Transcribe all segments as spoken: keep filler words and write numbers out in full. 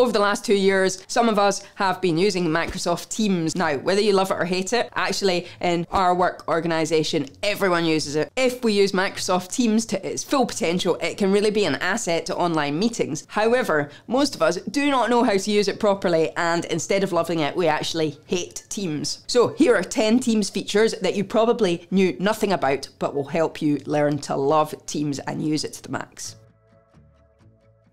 Over the last two years, some of us have been using Microsoft Teams. Now, whether you love it or hate it, actually in our work organization, everyone uses it. If we use Microsoft Teams to its full potential, it can really be an asset to online meetings. However, most of us do not know how to use it properly, and instead of loving it, we actually hate Teams. So here are ten Teams features that you probably knew nothing about, but will help you learn to love Teams and use it to the max.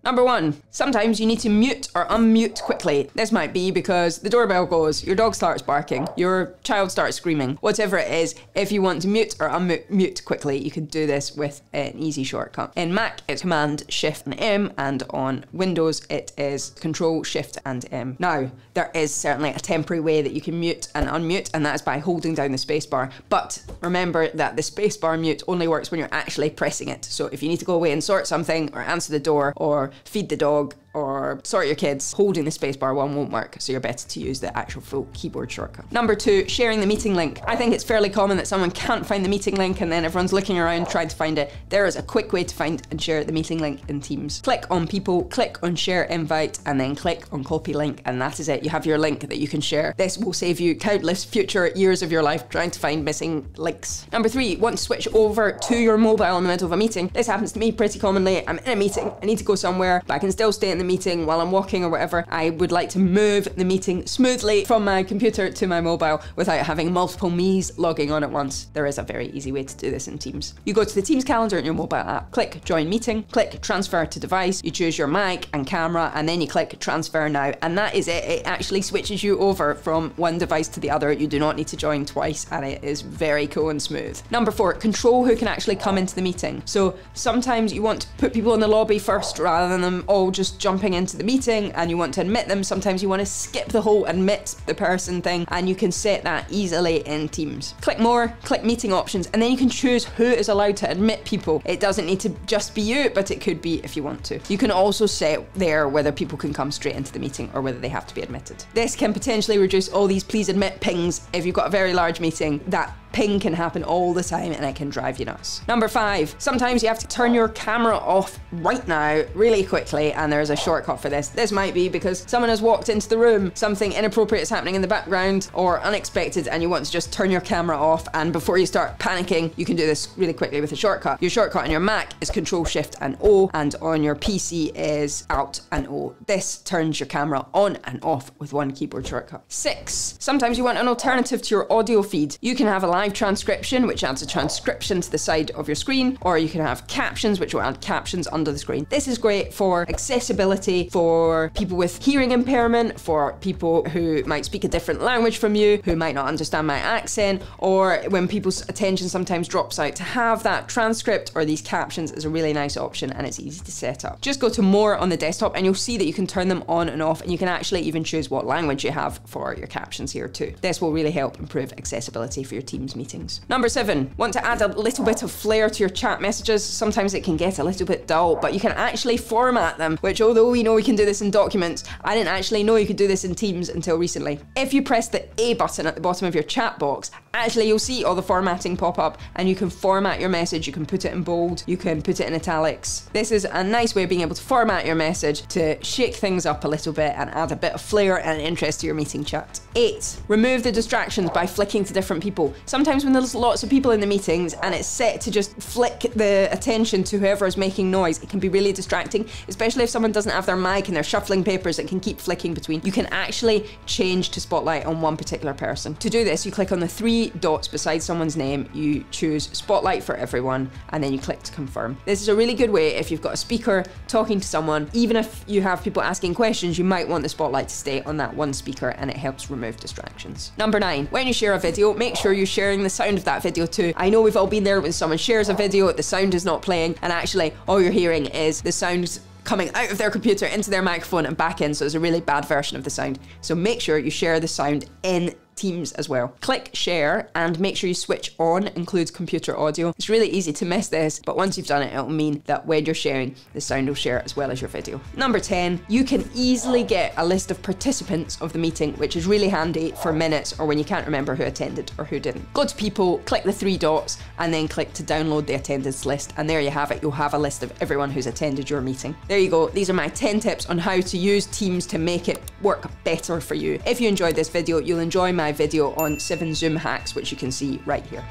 Number one, sometimes you need to mute or unmute quickly. This might be because the doorbell goes, your dog starts barking, your child starts screaming, whatever it is. If you want to mute or unmute quickly, you can do this with an easy shortcut. In Mac, it's Command, Shift and M, and on Windows, it is Control, Shift and M. Now, there is certainly a temporary way that you can mute and unmute, and that is by holding down the spacebar. But remember that the spacebar mute only works when you're actually pressing it. So if you need to go away and sort something, or answer the door, or feed the dog, or sort your kids, holding the spacebar one won't work, so you're better to use the actual full keyboard shortcut. Number two, sharing the meeting link. I think it's fairly common that someone can't find the meeting link and then everyone's looking around trying to find it. There is a quick way to find and share the meeting link in Teams. Click on people, click on share invite, and then click on copy link, and that is it. You have your link that you can share. This will save you countless future years of your life trying to find missing links. Number three, want to switch over to your mobile in the middle of a meeting. This happens to me pretty commonly. I'm in a meeting, I need to go somewhere, but I can still stay in the meeting while I'm walking or whatever. I would like to move the meeting smoothly from my computer to my mobile without having multiple me's logging on at once. There is a very easy way to do this in Teams. You go to the Teams calendar in your mobile app, click join meeting, click transfer to device, you choose your mic and camera, and then you click transfer now, and that is it. It actually switches you over from one device to the other. You do not need to join twice, and it is very cool and smooth. Number four, control who can actually come into the meeting. So sometimes you want to put people in the lobby first rather than them all just jumping into the meeting, and you want to admit them. Sometimes you want to skip the whole admit the person thing, and you can set that easily in Teams. Click more, click meeting options, and then you can choose who is allowed to admit people. It doesn't need to just be you, but it could be if you want to. You can also set there whether people can come straight into the meeting or whether they have to be admitted. This can potentially reduce all these please admit pings if you've got a very large meeting. That ping can happen all the time and it can drive you nuts. Number five, sometimes you have to turn your camera off right now really quickly, and there is a shortcut for this. This might be because someone has walked into the room, something inappropriate is happening in the background or unexpected, and you want to just turn your camera off, and before you start panicking, you can do this really quickly with a shortcut. Your shortcut on your Mac is Control Shift and O, and on your P C is Alt and O. This turns your camera on and off with one keyboard shortcut. Six, sometimes you want an alternative to your audio feed. You can have a live transcription, which adds a transcription to the side of your screen, or you can have captions, which will add captions under the screen. This is great for accessibility, for people with hearing impairment, for people who might speak a different language from you, who might not understand my accent, or when people's attention sometimes drops out. To have that transcript or these captions is a really nice option, and it's easy to set up. Just go to more on the desktop and you'll see that you can turn them on and off, and you can actually even choose what language you have for your captions here too. This will really help improve accessibility for your team meetings. Number seven, want to add a little bit of flair to your chat messages. Sometimes it can get a little bit dull, but you can actually format them, which although we know we can do this in documents, I didn't actually know you could do this in Teams until recently. If you press the A button at the bottom of your chat box, actually you'll see all the formatting pop up, and you can format your message. You can put it in bold, you can put it in italics. This is a nice way of being able to format your message to shake things up a little bit and add a bit of flair and interest to your meeting chat. Eight, remove the distractions by flicking to different people. Sometimes when there's lots of people in the meetings and it's set to just flick the attention to whoever is making noise, it can be really distracting, especially if someone doesn't have their mic and they're shuffling papers. It can keep flicking between. You can actually change to spotlight on one particular person. To do this, you click on the three dots beside someone's name, you choose spotlight for everyone, and then you click to confirm. This is a really good way if you've got a speaker talking to someone. Even if you have people asking questions, you might want the spotlight to stay on that one speaker, and it helps remove distractions. Number nine, when you share a video, make sure you share sharing the sound of that video too. I know we've all been there when someone shares a video, the sound is not playing, and actually all you're hearing is the sound coming out of their computer into their microphone and back in, so it's a really bad version of the sound. So make sure you share the sound in Teams as well. Click share and make sure you switch on includes computer audio. It's really easy to miss this, but once you've done it, it'll mean that when you're sharing, the sound will share as well as your video. Number ten, you can easily get a list of participants of the meeting, which is really handy for minutes or when you can't remember who attended or who didn't. Go to people, click the three dots, and then click to download the attendance list. And there you have it. You'll have a list of everyone who's attended your meeting. There you go. These are my ten tips on how to use Teams to make it work better for you. If you enjoyed this video, you'll enjoy my video on seven Zoom hacks, which you can see right here.